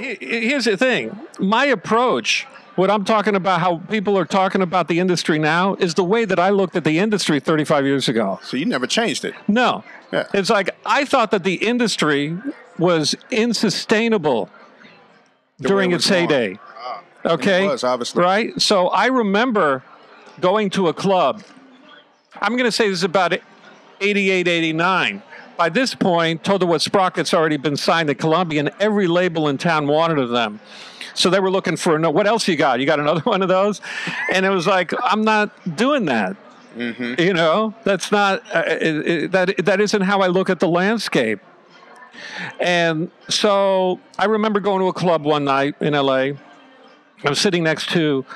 here's the thing. My approach, what I'm talking about, how people are talking about the industry now, is the way that I looked at the industry 35 years ago. So you never changed it. No. Yeah. It's like I thought that the industry was unsustainable during its heyday. Okay? It was, obviously. Right? So I remember going to a club. I'm going to say this is about 88, 89. By this point, Toad Wet Sprocket's already been signed to Columbia, and every label in town wanted them. So they were looking for, what else you got? You got another one of those? And it was like, I'm not doing that. Mm-hmm. You know, that's not, that isn't how I look at the landscape. And so I remember going to a club one night in LA. I was sitting next to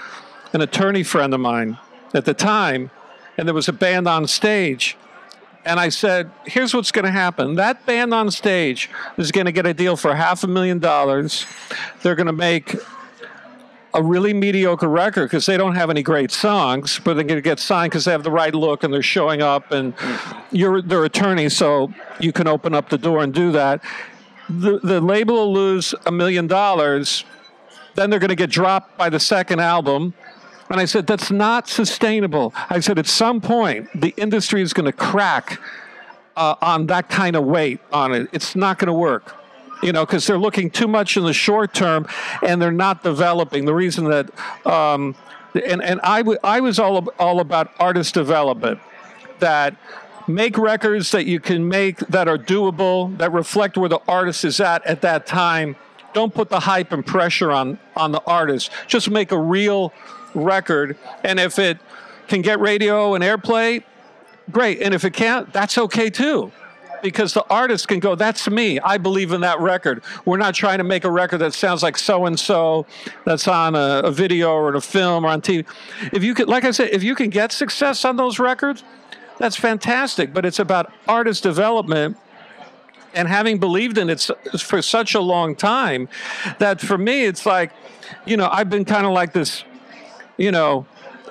an attorney friend of mine at the time, and there was a band on stage. And I said, here's what's going to happen. That band on stage is going to get a deal for $500,000. They're going to make a really mediocre record because they don't have any great songs, but they're going to get signed because they have the right look and they're showing up, and you're their attorney, so you can open up the door and do that. The label will lose $1 million. Then they're going to get dropped by the second album. And I said, that's not sustainable. I said, at some point, the industry is going to crack on that kind of weight on it. It's not going to work, you know, because they're looking too much in the short term and they're not developing. The reason that, I was all about artist development, that make records that you can make that are doable, that reflect where the artist is at that time. Don't put the hype and pressure on the artist. Just make a real record, and if it can get radio and airplay, great, and if it can't, that's okay too, because the artist can go, that's me, I believe in that record. We're not trying to make a record that sounds like so-and-so that's on a video or in a film or on TV. If you could, like I said, if you can get success on those records, that's fantastic, but it's about artist development and having believed in it for such a long time that for me it's like, you know, I've been kind of like this. You know,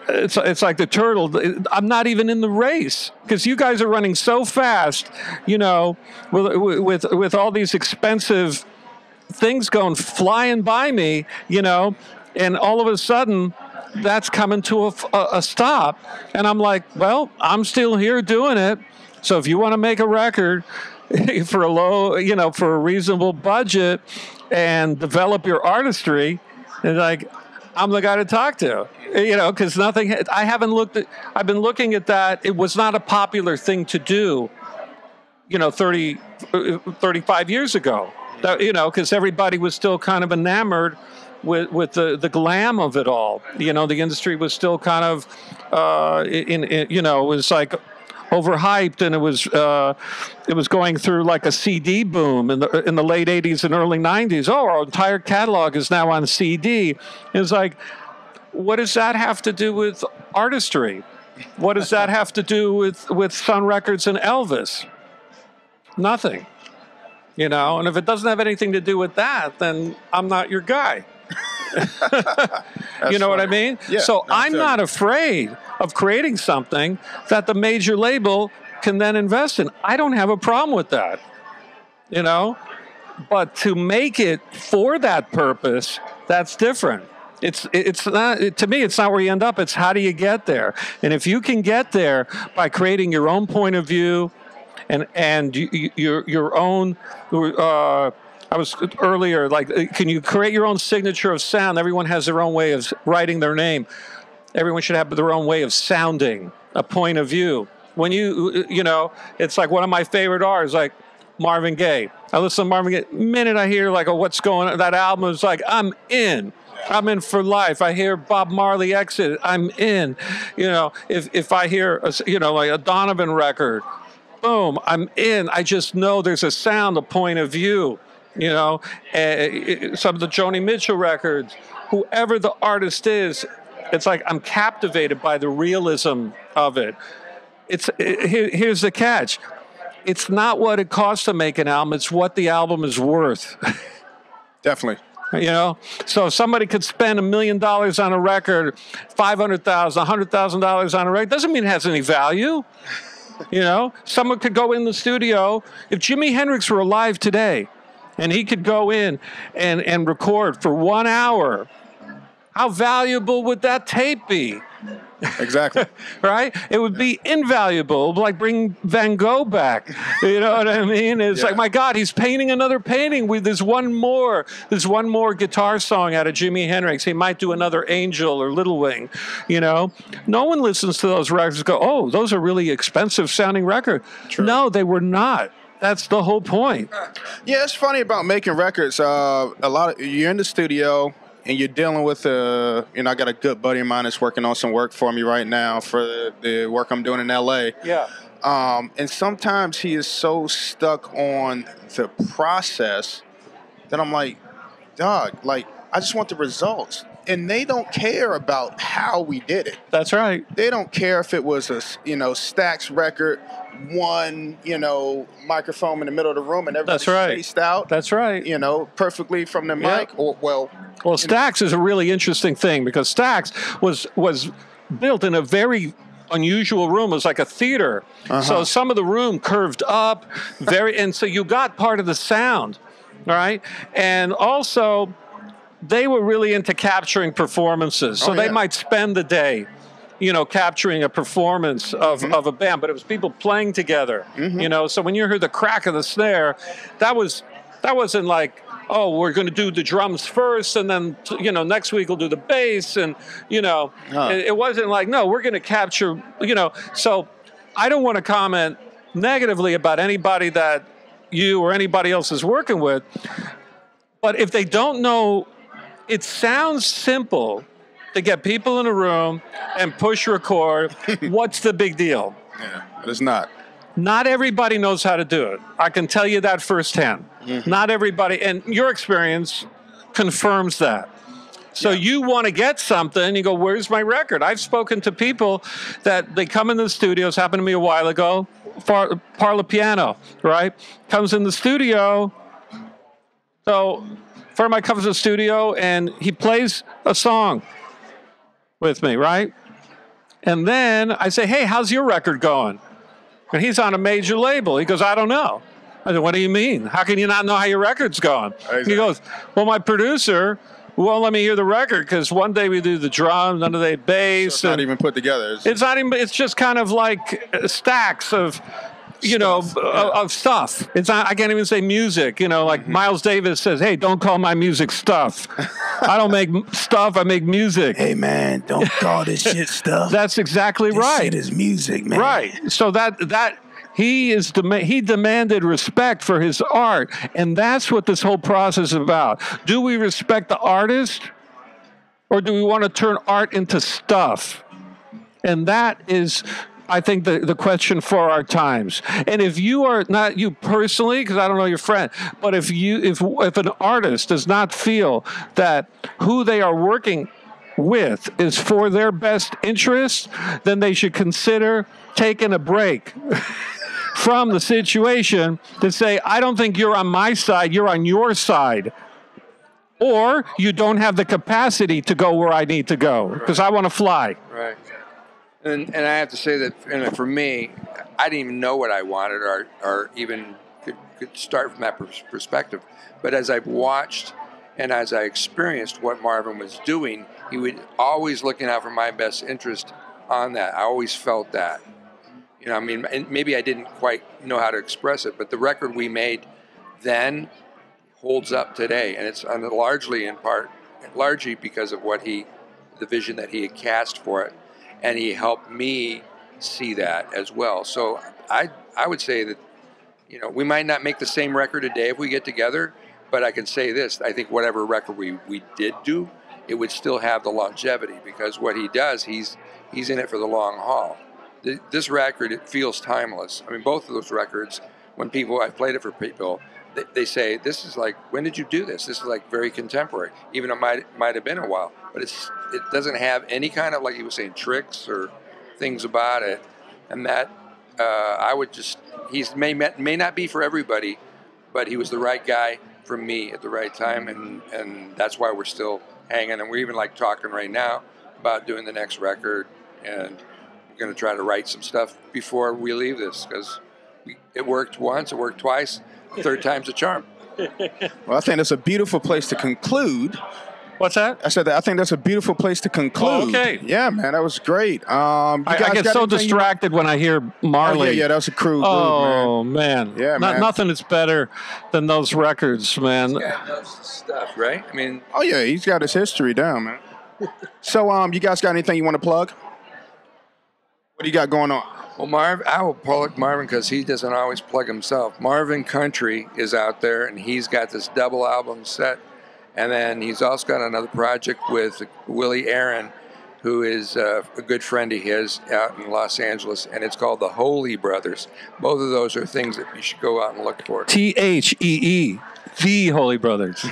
it's like the turtle. I'm not even in the race because you guys are running so fast, you know, with all these expensive things going flying by me, you know, and all of a sudden that's coming to a stop. And I'm like, well, I'm still here doing it. So if you want to make a record for a low, you know, for a reasonable budget and develop your artistry, it's like, I'm the guy to talk to, you know, because nothing, I haven't looked at, I've been looking at that. It was not a popular thing to do, you know, 30, 35 years ago, you know, because everybody was still kind of enamored with the glam of it all. You know, the industry was still kind of, you know, it was like overhyped, and it was going through like a CD boom in the late 80s and early 90s. Oh, our entire catalog is now on CD. It's like, what does that have to do with artistry? What does that have to do with Sun Records and Elvis? Nothing, you know? And if it doesn't have anything to do with that, then I'm not your guy. You know what I mean? Yeah, so I'm not afraid of creating something that the major label can then invest in. I don't have a problem with that, you know? But to make it for that purpose, that's different. It's not, to me, it's not where you end up. It's how do you get there? And if you can get there by creating your own point of view and your own... I was earlier, like, can you create your own signature of sound? Everyone has their own way of writing their name. Everyone should have their own way of sounding, a point of view. When you know, it's like one of my favorite R's, like Marvin Gaye. I listen to Marvin Gaye. The minute I hear, like, what's going on, that album is like, I'm in. I'm in for life. I hear Bob Marley Exit, I'm in. You know, if I hear, you know, like a Donovan record, boom, I'm in. I just know there's a sound, a point of view. You know, some of the Joni Mitchell records, whoever the artist is, it's like I'm captivated by the realism of it. Here's the catch. It's not what it costs to make an album. It's what the album is worth. Definitely. You know, so if somebody could spend $1 million on a record, $500,000, $100,000 on a record, doesn't mean it has any value. You know, someone could go in the studio. If Jimi Hendrix were alive today, and he could go in and record for 1 hour. How valuable would that tape be? Exactly. Right? It would be invaluable, like bring Van Gogh back. You know what I mean? It's like, my God, he's painting another painting. There's one more guitar song out of Jimi Hendrix. He might do another Angel or Little Wing, you know? No one listens to those records and go, oh, those are really expensive sounding records. True. No, they were not. That's the whole point. Yeah, it's funny about making records. A lot of, you're in the studio, and you're dealing with, you know, I got a good buddy of mine that's working on some work for me right now for the work I'm doing in L.A. Yeah. And sometimes he is so stuck on the process that I'm like, dog, like, I just want the results. And they don't care about how we did it. That's right. They don't care if it was a, you know, Stax record, one, you know, microphone in the middle of the room and everything's spaced out. That's right. You know, perfectly from the mic. Or, well, Stax is a really interesting thing, because Stax was built in a very unusual room. It was like a theater. Uh-huh. So some of the room curved up, and so you got part of the sound, right? And also, they were really into capturing performances. So they might spend the day, you know, capturing a performance of a band, but it was people playing together, you know? So when you heard the crack of the snare, that wasn't like, oh, we're going to do the drums first, and then, you know, next week we'll do the bass, and, you know, it wasn't like, no, we're going to capture, you know. So I don't want to comment negatively about anybody that you or anybody else is working with, but if they don't know, it sounds simple to get people in a room and push record. What's the big deal? Yeah, but it's not. Not everybody knows how to do it. I can tell you that firsthand. Not everybody, and your experience confirms that. So you want to get something, you go, where's my record? I've spoken to people that they come in the studios, happened to me a while ago, Parlor Piano, right? Comes in the studio, so friend of mine comes to the studio and he plays a song with me, right? And then I say, hey, how's your record going? And he's on a major label. He goes, I don't know. I said, what do you mean? How can you not know how your record's going? Exactly. He goes, well, my producer won't let me hear the record because one day we do the drums, another day bass. So it's not even put together. It's not even, it's just kind of like stacks of, you know, of stuff. It's not, I can't even say music, you know, like Miles Davis says, hey, don't call my music stuff. I don't make stuff, I make music. Hey, man, don't call this shit stuff. That's exactly right. This shit is music, man. Right. So that he demanded respect for his art, and that's what this whole process is about. Do we respect the artist, or do we want to turn art into stuff? And that is, I think, the question for our times. And if you are not you personally, because I don't know your friend, but if an artist does not feel that who they are working with is for their best interest, then they should consider taking a break from the situation to say, I don't think you're on my side, you're on your side. Or you don't have the capacity to go where I need to go, because I want to fly. Right. And I have to say that, and for me, I didn't even know what I wanted or even could start from that perspective. But as I've watched and as I experienced what Marvin was doing, he was always looking out for my best interest on that. I always felt that. You know, I mean, and maybe I didn't quite know how to express it, but the record we made then holds up today. And it's largely because of the vision that he had cast for it. And he helped me see that as well. So I would say that, you know, we might not make the same record today if we get together, but I can say this, I think whatever record we did do, it would still have the longevity, because what he does, he's in it for the long haul. This record, it feels timeless. I mean, both of those records, when I've played it for people, they say, this is like, when did you do this? This is like very contemporary, even though it might have been a while. But it doesn't have any kind of, like you were saying, tricks or things about it. And that, I would just, he's may not be for everybody, but he was the right guy for me at the right time. And that's why we're still hanging. And we're even like talking right now about doing the next record. And we're going to try to write some stuff before we leave this, because it worked once, it worked twice. Third time's a charm. Well, I think that's a beautiful place to conclude. What's that? I said that I think that's a beautiful place to conclude. Oh, okay. Yeah, man, that was great. I get so distracted when I hear Marley. Oh, yeah, that was a crude group, man. Yeah, man. Nothing is better than those records, man. Yeah, that's stuff, right? I mean, oh yeah, he's got his history down, man. So, you guys got anything you want to plug? What do you got going on? Well, Marv, I will plug Marvin because he doesn't always plug himself. Marvin Country is out there, and he's got this double album set. And then he's also got another project with Willie Aaron, who is a good friend of his out in Los Angeles, and it's called The Holy Brothers. Both of those are things that you should go out and look for. THEE, The Holy Brothers.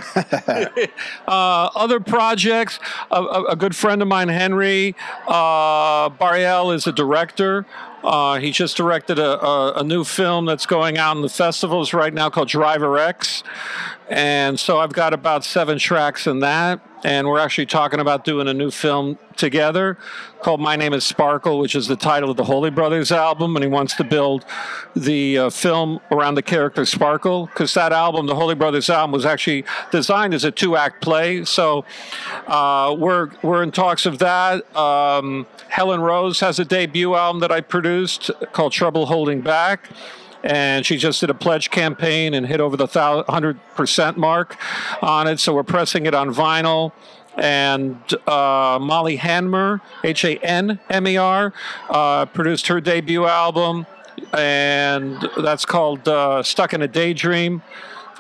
Other projects, a good friend of mine, Henry Bariel, is a director. He just directed a new film that's going out in the festivals right now called Driver X. And so I've got about 7 tracks in that. And we're actually talking about doing a new film together called My Name is Sparkle, which is the title of the Holy Brothers album. And he wants to build the film around the character Sparkle, because that album, the Holy Brothers album, was actually designed as a 2-act play. So we're in talks of that. Helen Rose has a debut album that I produced called Trouble Holding Back. And she just did a pledge campaign and hit over the 100% mark on it. So we're pressing it on vinyl. And Molly Hanmer, H-A-N-M-E-R, produced her debut album. And that's called Stuck in a Daydream.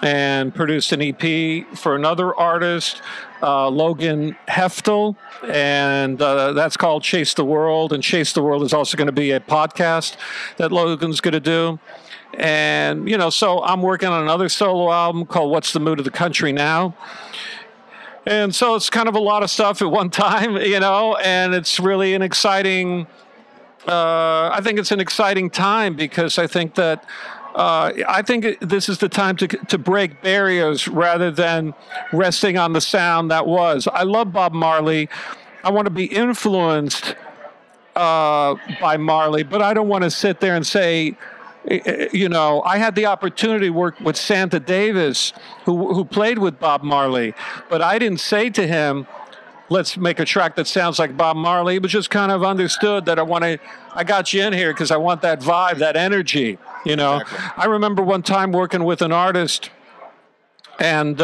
And produced an EP for another artist, Logan Heftel, and that's called Chase the World. And Chase the World is also going to be a podcast that Logan's going to do. And, you know, so I'm working on another solo album called What's the Mood of the Country Now. And so it's kind of a lot of stuff at one time, you know, and it's really an exciting, I think it's an exciting time, because I think that I think this is the time to break barriers rather than resting on the sound that was. I love Bob Marley. I want to be influenced by Marley, but I don't want to sit there and say, you know, I had the opportunity to work with Santa Davis, who played with Bob Marley, but I didn't say to him, let's make a track that sounds like Bob Marley. It was just kind of understood that I got you in here because I want that vibe, that energy, you know. Exactly. I remember one time working with an artist, and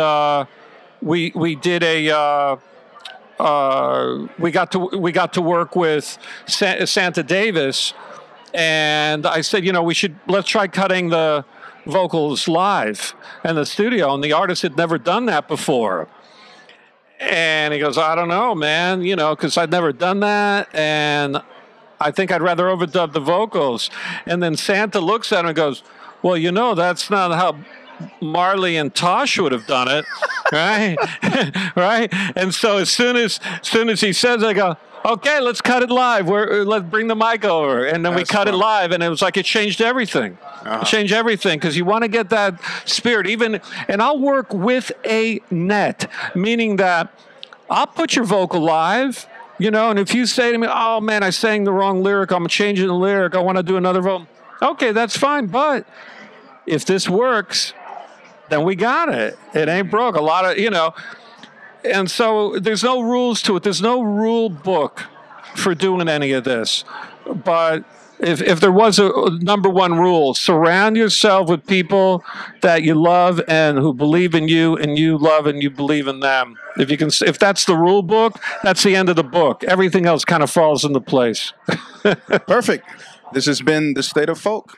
we did a we got to work with Santa Davis, and I said, you know, let's try cutting the vocals live in the studio, and the artist had never done that before. And he goes, I don't know, man, you know, because I'd never done that, and I think I'd rather overdub the vocals. And then Santa looks at him and goes, well, you know, that's not how Marley and Tosh would have done it, right? Right? And so as soon as he says it, I go, okay, let's cut it live. Let's bring the mic over. And then we cut it live, and it was like it changed everything. It changed everything, because you want to get that spirit. And I'll work with a net, meaning that I'll put your vocal live, you know, and if you say to me, oh, man, I sang the wrong lyric, I'm changing the lyric, I want to do another vocal. Okay, that's fine, but if this works, then we got it. It ain't broke. A lot of, you know. And so there's no rules to it. There's no rule book for doing any of this. But if there was a #1 rule, surround yourself with people that you love and who believe in you, and you love and you believe in them. If that's the rule book, that's the end of the book. Everything else kind of falls into place. Perfect. This has been The State of Folk.